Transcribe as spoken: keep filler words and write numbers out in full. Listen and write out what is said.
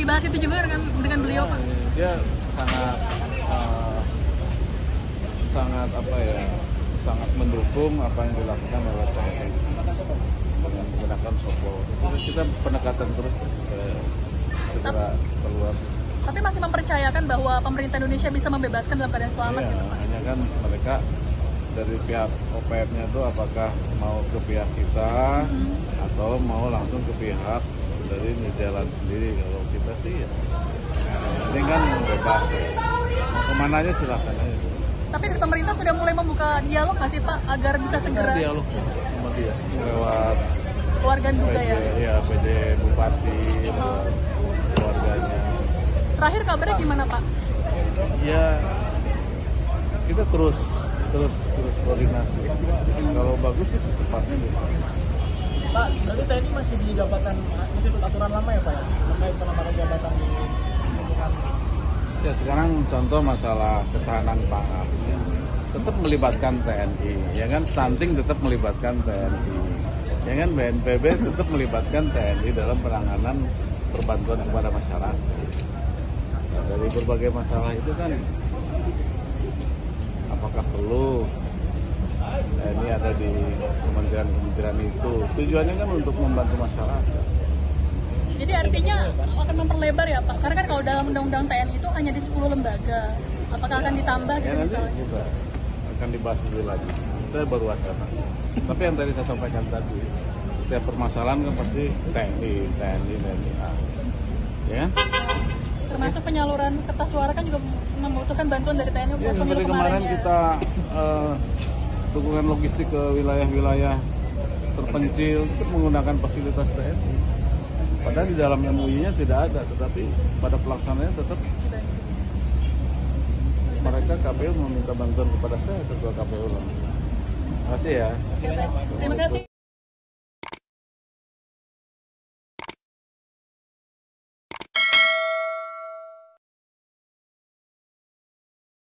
dibahas itu juga dengan dengan beliau Pak? Dia sangat uh, sangat apa ya sangat mendukung apa yang dilakukan oleh T N I dengan menggunakan S O P. Kita pendekatan terus eh, segera keluar. Tapi masih mempercayakan bahwa pemerintah Indonesia bisa membebaskan dalam keadaan selamat. Iya, gitu, Pak. Hanya kan mereka dari pihak O P M-nya itu apakah mau ke pihak kita hmm. atau mau langsung ke pihak dari New Zealand sendiri. Kalau kita sih ya, ini kan bebas ya. Mau kemananya silahkan aja. Tapi dari pemerintah sudah mulai membuka dialog nggak sih Pak agar bisa segera? Dialog sama dia lewat keluarga juga ya? Iya, P D Bupati, oh. keluarganya. Terakhir kabarnya gimana Pak? Ya kita terus terus terus koordinasi. Kalau bagus sih secepatnya bisa. Pak, berarti T N I masih di jabatan, masih ikut aturan lama ya Pak ya? Terkait penambahan jabatan di Indonesia? Ya sekarang contoh masalah ketahanan pangan ya. Tetap melibatkan T N I, ya kan, stunting tetap melibatkan T N I, ya kan, B N P B tetap melibatkan T N I dalam penanganan perbantuan kepada masyarakat. Nah, dari berbagai masalah itu kan, apakah perlu T N I ada di kementerian-kementerian itu? Tujuannya kan untuk membantu masyarakat. Jadi artinya akan memperlebar ya Pak, karena kan kalau dalam undang-undang T N I itu hanya di sepuluh lembaga, apakah akan ditambah ya, gitu misalnya? Juga akan dibahas dulu lagi, kita baru wacana. Tapi yang tadi saya sampaikan tadi, setiap permasalahan kan pasti T N I, T N I, T N I, ya? Termasuk penyaluran kertas suara kan juga membutuhkan bantuan dari T N I. Ya, seperti kemarin ya. Kita uh, dukungan logistik ke wilayah-wilayah terpencil itu menggunakan fasilitas T N I. Padahal di dalam M O U-nya tidak ada, tetapi pada pelaksanaannya tetap mereka K P U meminta bantuan kepada saya, ketua K P U. Terima kasih ya. Terima kasih.